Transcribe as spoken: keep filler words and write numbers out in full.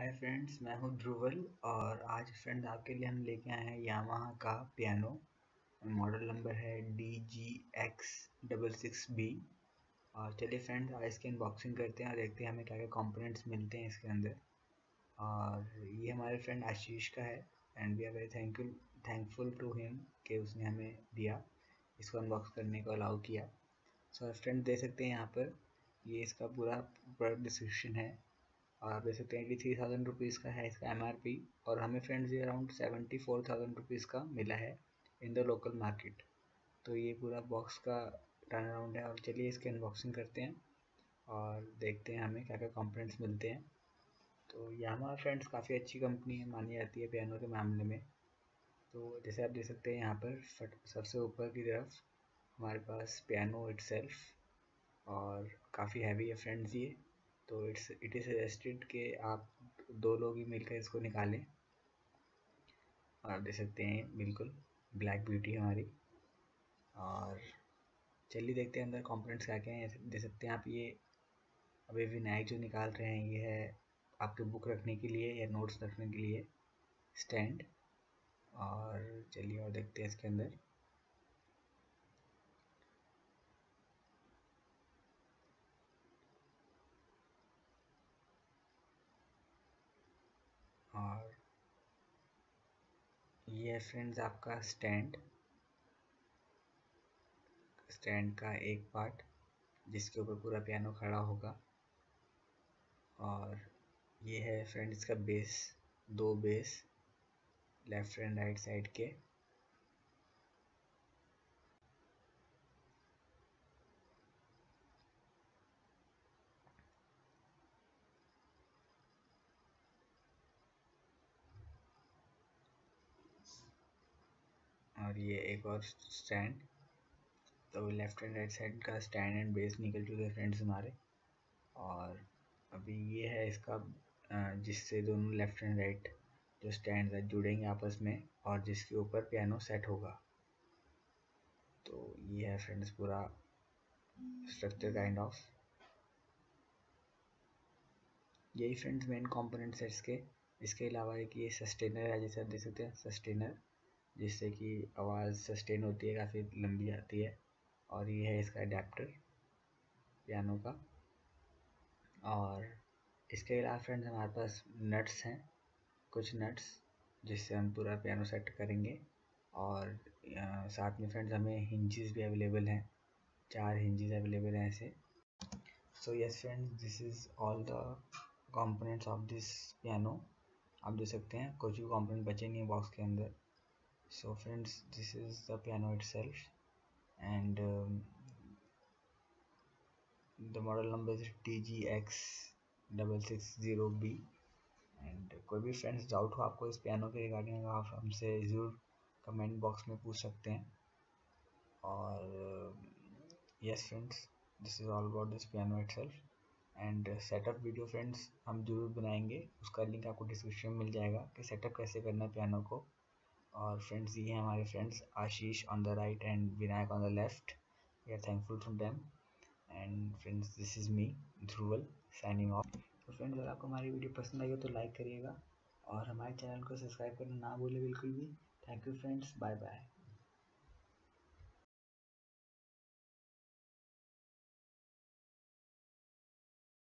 Hi friends, मैं हूं ध्रुवल और आज फ्रेंड्स आपके लिए हम लेके आए हैं यामाहा का पियानो। मॉडल नंबर है D G X six sixty B. और चलिए फ्रेंड्स आज इसकी अनबॉक्सिंग करते हैं और देखते हैं हमें क्या क्या कंपोनेंट्स मिलते हैं इसके अंदर। और ये हमारे फ्रेंड आशीष का है and we are very thank thankful to him कि उसने हमें दिया, इसको अनबॉक्स करने को अलाउ किया। सो फ्रेंड देख सकते हैं यहाँ पर ये इसका पूरा प्रोडक्ट डिस्क्रिप्शन है और आप देख सकते हैं कि थ्री थाउजेंड रुपीज़ का है इसका एम आर पी और हमें फ्रेंड्स ये around seventy four thousand rupees का मिला है इन द लोकल मार्केट। तो ये पूरा बॉक्स का टर्न अराउंड है और चलिए इसकी अनबॉक्सिंग करते हैं और देखते हैं हमें क्या क्या कंपोनेंट्स मिलते हैं। तो यामाहा फ्रेंड्स काफ़ी अच्छी कंपनी है, मानी जाती है पियानो के मामले में। तो जैसे आप देख सकते हैं यहाँ पर फट सबसे ऊपर की तरफ हमारे पास पियानो इटसेल्फ और काफ़ी हैवी है फ्रेंड्स ये। तो इट्स इट इज़ सजेस्टेड कि आप दो लोग ही मिलकर इसको निकालें। और आप देख सकते हैं बिल्कुल ब्लैक ब्यूटी हमारी। और चलिए देखते हैं अंदर कंपोनेंट्स क्या क्या हैं। देख सकते हैं आप ये अभी विनायक जो निकाल रहे हैं ये है आपके बुक रखने के लिए या नोट्स रखने के लिए स्टैंड। और चलिए और देखते हैं इसके अंदर। और ये फ्रेंड्स आपका स्टैंड स्टैंड का एक पार्ट जिसके ऊपर पूरा पियानो खड़ा होगा। और ये है फ्रेंड्स इसका बेस, दो base left and right side के। और ये एक और स्टैंड। तो लेफ्ट एंड राइट साइड का स्टैंड एंड बेस निकल चुके हैं फ्रेंड्स हमारे। और अभी ये है इसका जिससे दोनों लेफ्ट एंड राइट जो स्टैंड है जुड़ेंगे आपस में और जिसके ऊपर पियानो सेट होगा। तो ये है फ्रेंड्स पूरा स्ट्रक्चर काइंड ऑफ। यही फ्रेंड्स मेन कंपोनेंट्स है इसके। इसके अलावा एक ये सस्टेनर है, जैसे आप देख सकते हैं सस्टेनर, जिससे कि आवाज़ सस्टेन होती है, काफ़ी लंबी आती है। और ये है इसका अडेप्टर पियानो का। और इसके अलावा फ्रेंड्स हमारे पास नट्स हैं, कुछ नट्स जिससे हम पूरा पियानो सेट करेंगे। और साथ में फ्रेंड्स हमें हिंजेस भी अवेलेबल हैं, चार हिंजेस अवेलेबल हैं ऐसे। So yes friends, this is all the components of this piano. आप देख सकते हैं कुछ भी कंपोनेंट बचे नहीं है बॉक्स के अंदर। So friends, this is the piano itself and um, the model number is D G X six sixty B. and कोई भी friends डाउट हो आपको इस पियानो के रिगार्डिंग आप हमसे ज़रूर कमेंट बॉक्स में पूछ सकते हैं। और yes friends, this is all about this piano itself and setup video friends हम जरूर बनाएंगे, उसका लिंक आपको डिस्क्रिप्शन में मिल जाएगा कि सेटअप कैसे करना है पियानो को। और फ्रेंड्स ये हैं हमारे friends Ashish on the right and Vinayak on the left. We are thankful to them. And friends this is me Dhruval signing off. तो फ्रेंड्स अगर आपको हमारी वीडियो पसंद आई हो तो लाइक करिएगा और हमारे चैनल को सब्सक्राइब करना ना भूलें बिल्कुल भी। Thank you friends, bye bye.